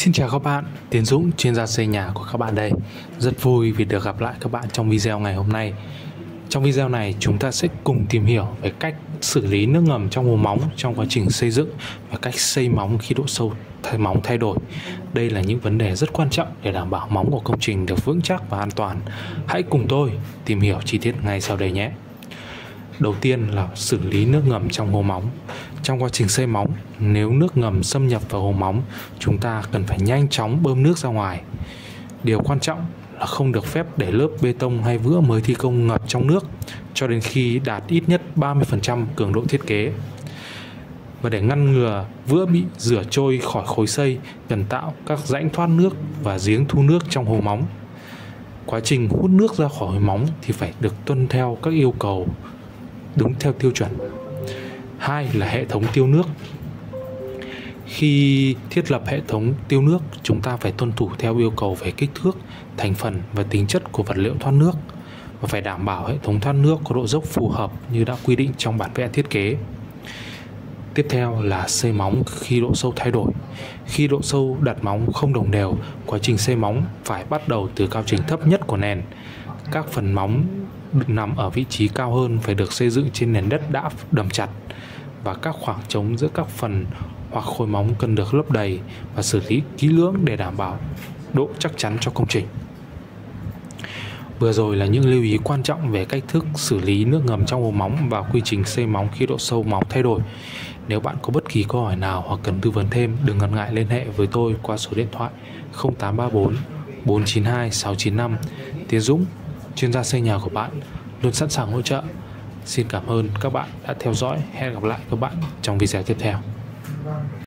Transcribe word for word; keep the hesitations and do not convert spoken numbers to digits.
Xin chào các bạn, Tiến Dũng, chuyên gia xây nhà của các bạn đây. Rất vui vì được gặp lại các bạn trong video ngày hôm nay. Trong video này chúng ta sẽ cùng tìm hiểu về cách xử lý nước ngầm trong hồ móng trong quá trình xây dựng và cách xây móng khi độ sâu thay móng thay đổi. Đây là những vấn đề rất quan trọng để đảm bảo móng của công trình được vững chắc và an toàn. Hãy cùng tôi tìm hiểu chi tiết ngay sau đây nhé. Đầu tiên là xử lý nước ngầm trong hồ móng. Trong quá trình xây móng, nếu nước ngầm xâm nhập vào hồ móng, chúng ta cần phải nhanh chóng bơm nước ra ngoài. Điều quan trọng là không được phép để lớp bê tông hay vữa mới thi công ngập trong nước cho đến khi đạt ít nhất ba mươi phần trăm cường độ thiết kế. Và để ngăn ngừa vữa bị rửa trôi khỏi khối xây, cần tạo các rãnh thoát nước và giếng thu nước trong hồ móng. Quá trình hút nước ra khỏi hồ móng thì phải được tuân theo các yêu cầu đúng theo tiêu chuẩn. Hai là hệ thống tiêu nước. Khi thiết lập hệ thống tiêu nước, chúng ta phải tuân thủ theo yêu cầu về kích thước, thành phần và tính chất của vật liệu thoát nước và phải đảm bảo hệ thống thoát nước có độ dốc phù hợp như đã quy định trong bản vẽ thiết kế. Tiếp theo là xây móng khi độ sâu thay đổi. Khi độ sâu đặt móng không đồng đều, quá trình xây móng phải bắt đầu từ cao trình thấp nhất của nền. Các phần móng nằm ở vị trí cao hơn phải được xây dựng trên nền đất đã đầm chặt và các khoảng trống giữa các phần hoặc khối móng cần được lấp đầy và xử lý kỹ lưỡng để đảm bảo độ chắc chắn cho công trình. Vừa rồi là những lưu ý quan trọng về cách thức xử lý nước ngầm trong hồ móng và quy trình xây móng khi độ sâu móng thay đổi. Nếu bạn có bất kỳ câu hỏi nào hoặc cần tư vấn thêm, đừng ngần ngại liên hệ với tôi qua số điện thoại không tám ba bốn bốn chín hai sáu chín năm. Tiến Dũng, chuyên gia xây nhà của bạn, luôn sẵn sàng hỗ trợ. Xin cảm ơn các bạn đã theo dõi. Hẹn gặp lại các bạn trong video tiếp theo.